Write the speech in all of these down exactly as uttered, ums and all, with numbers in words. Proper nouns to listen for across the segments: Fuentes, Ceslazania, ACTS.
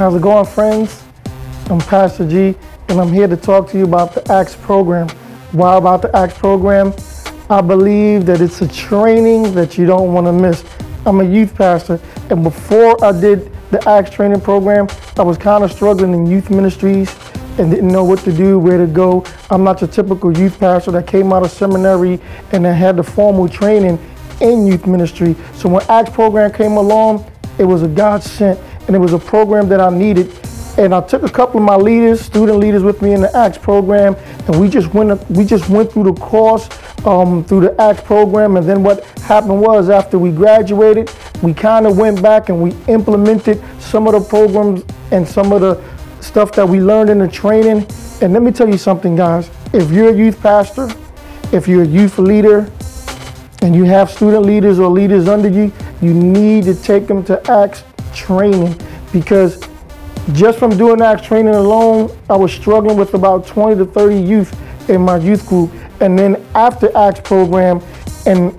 How's it going, friends? I'm Pastor G, and I'm here to talk to you about the ACTS program. Why about the ACTS program? I believe that it's a training that you don't want to miss. I'm a youth pastor, and before I did the ACTS training program, I was kind of struggling in youth ministries and didn't know what to do, where to go. I'm not your typical youth pastor that came out of seminary and that had the formal training in youth ministry. So when ACTS program came along, it was a godsend, and it was a program that I needed. And I took a couple of my leaders, student leaders, with me in the ACTS program, and we just went, we just went through the course, um, through the ACTS program. And then what happened was, after we graduated, we kind of went back and we implemented some of the programs and some of the stuff that we learned in the training. And let me tell you something, guys. If you're a youth pastor, if you're a youth leader, and you have student leaders or leaders under you, you need to take them to ACTS training, because just from doing ACTS training alone, I was struggling with about twenty to thirty youth in my youth group. And then after ACTS program, and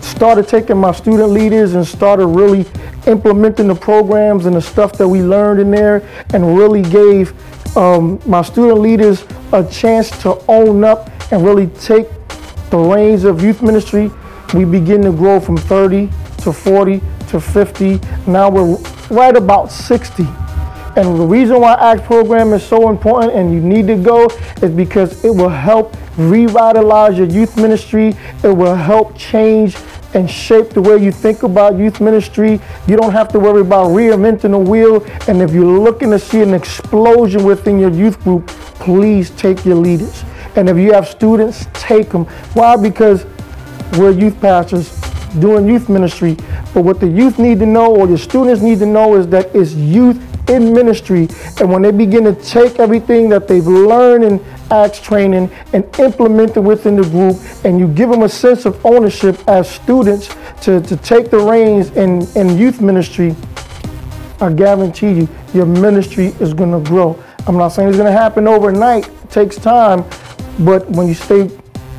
started taking my student leaders and started really implementing the programs and the stuff that we learned in there, and really gave um, my student leaders a chance to own up and really take the reins of youth ministry. We begin to grow from thirty to forty to fifty. Now we're right about sixty. And the reason why ACTS program is so important and you need to go is because it will help revitalize your youth ministry. It will help change and shape the way you think about youth ministry. You don't have to worry about reinventing the wheel. And if you're looking to see an explosion within your youth group, please take your leaders. And if you have students, take them. Why? Because we're youth pastors doing youth ministry. But what the youth need to know, or your students need to know, is that it's youth in ministry. And when they begin to take everything that they've learned in ACTS training and implement it within the group, and you give them a sense of ownership as students to, to take the reins in, in youth ministry, I guarantee you, your ministry is going to grow. I'm not saying it's going to happen overnight. It takes time. But when you stay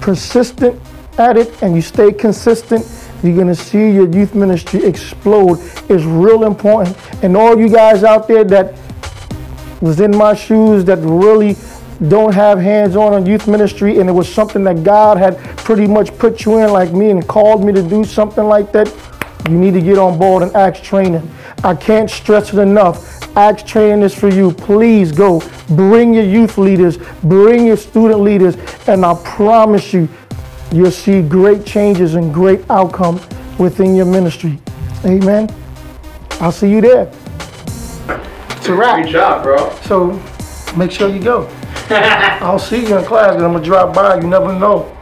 persistent at it and you stay consistent, you're going to see your youth ministry explode. It's real important. And all you guys out there that was in my shoes that really don't have hands-on on youth ministry, and it was something that God had pretty much put you in like me and called me to do something like that, you need to get on board in ACTS training. I can't stress it enough. ACTS training is for you. Please go. Bring your youth leaders. Bring your student leaders. And I promise you, you'll see great changes and great outcome within your ministry. Amen. I'll see you there. It's a wrap. Good job, bro. So make sure you go. I'll see you in class, because I'm going to drop by. You never know.